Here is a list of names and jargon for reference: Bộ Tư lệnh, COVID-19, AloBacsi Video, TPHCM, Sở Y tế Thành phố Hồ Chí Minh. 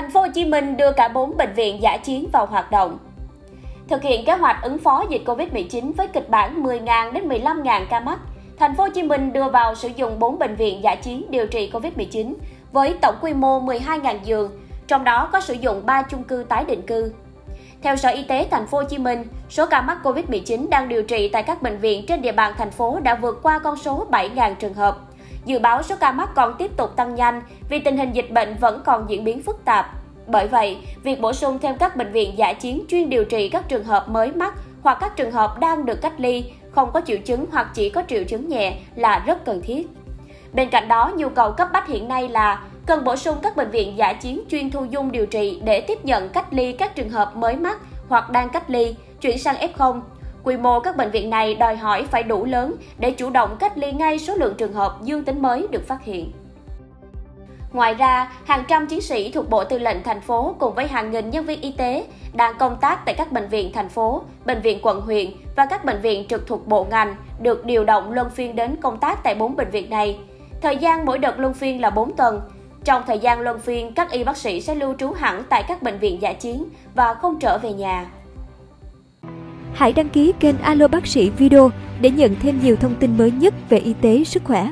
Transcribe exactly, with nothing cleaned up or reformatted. Thành phố Hồ Chí Minh đưa cả bốn bệnh viện dã chiến vào hoạt động. Thực hiện kế hoạch ứng phó dịch Covid mười chín với kịch bản mười nghìn đến mười lăm nghìn ca mắc, Thành phố Hồ Chí Minh đưa vào sử dụng bốn bệnh viện dã chiến điều trị Covid mười chín với tổng quy mô mười hai nghìn giường, trong đó có sử dụng ba chung cư tái định cư. Theo Sở Y tế Thành phố Hồ Chí Minh, số ca mắc Covid mười chín đang điều trị tại các bệnh viện trên địa bàn thành phố đã vượt qua con số bảy nghìn trường hợp. Dự báo số ca mắc còn tiếp tục tăng nhanh vì tình hình dịch bệnh vẫn còn diễn biến phức tạp. Bởi vậy, việc bổ sung thêm các bệnh viện dã chiến chuyên điều trị các trường hợp mới mắc hoặc các trường hợp đang được cách ly, không có triệu chứng hoặc chỉ có triệu chứng nhẹ là rất cần thiết. Bên cạnh đó, nhu cầu cấp bách hiện nay là cần bổ sung các bệnh viện dã chiến chuyên thu dung điều trị để tiếp nhận cách ly các trường hợp mới mắc hoặc đang cách ly, chuyển sang ép không. Quy mô các bệnh viện này đòi hỏi phải đủ lớn để chủ động cách ly ngay số lượng trường hợp dương tính mới được phát hiện. Ngoài ra, hàng trăm chiến sĩ thuộc Bộ Tư lệnh thành phố cùng với hàng nghìn nhân viên y tế đang công tác tại các bệnh viện thành phố, bệnh viện quận huyện và các bệnh viện trực thuộc bộ ngành được điều động luân phiên đến công tác tại bốn bệnh viện này. Thời gian mỗi đợt luân phiên là bốn tuần. Trong thời gian luân phiên, các y bác sĩ sẽ lưu trú hẳn tại các bệnh viện dã chiến và không trở về nhà. Hãy đăng ký kênh AloBacsi Video để nhận thêm nhiều thông tin mới nhất về y tế, sức khỏe.